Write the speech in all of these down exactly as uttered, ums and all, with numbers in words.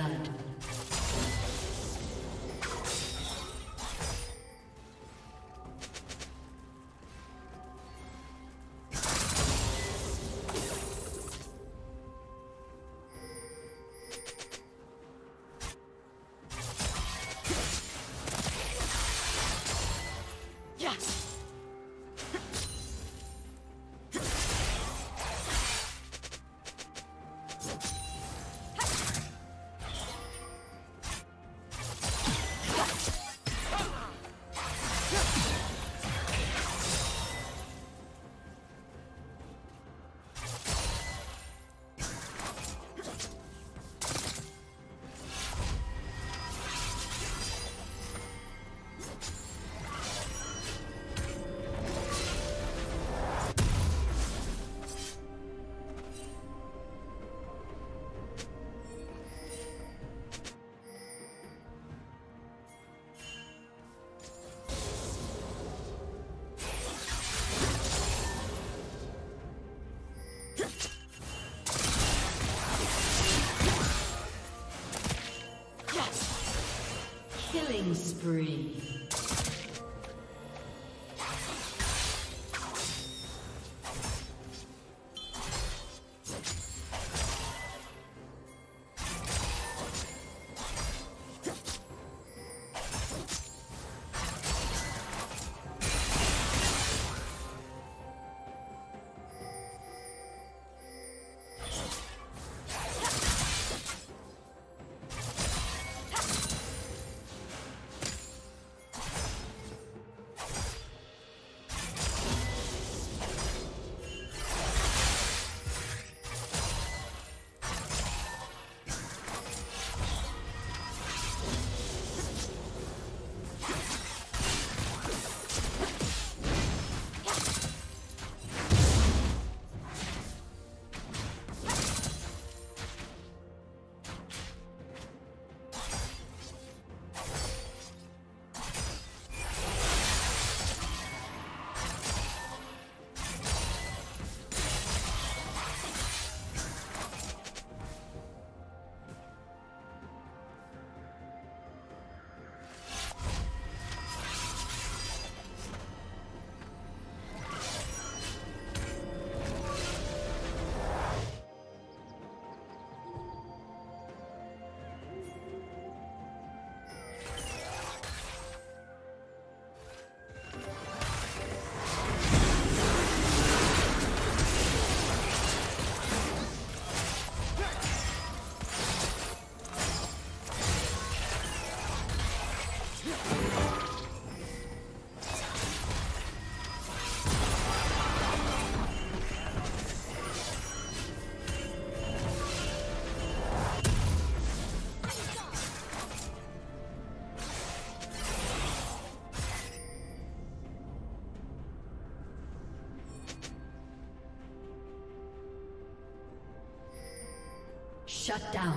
blood. Killing spree. Shut down.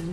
Blue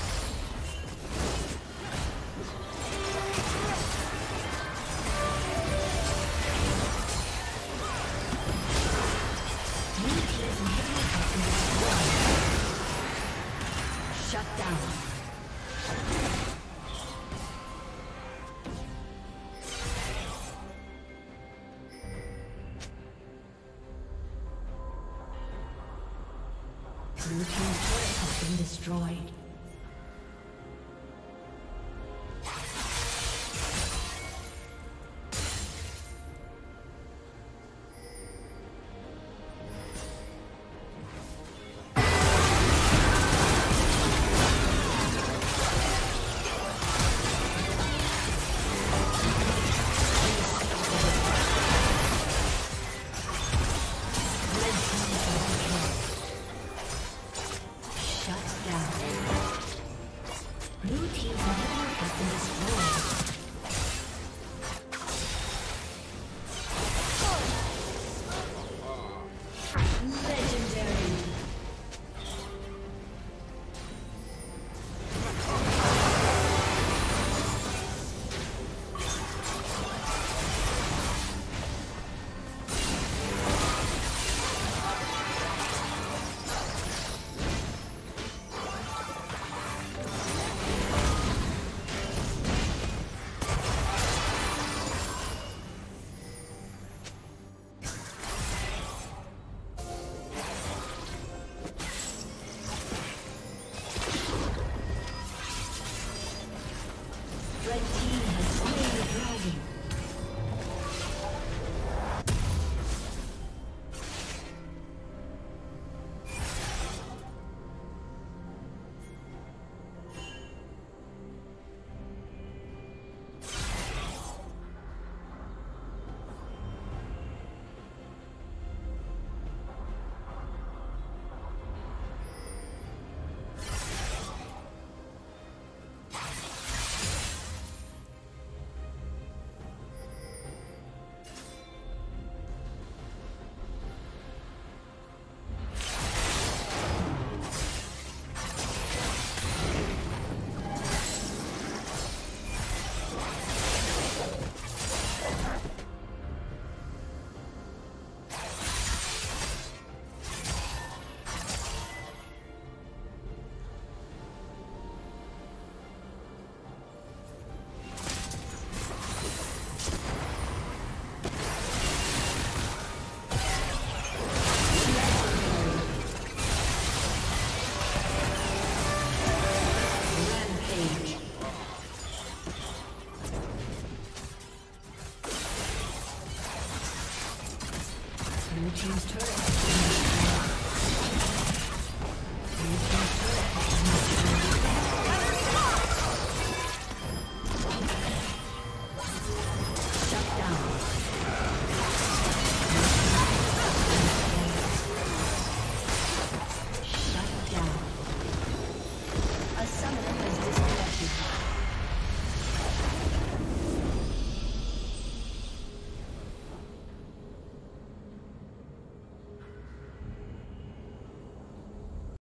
Blue team's turret has been destroyed.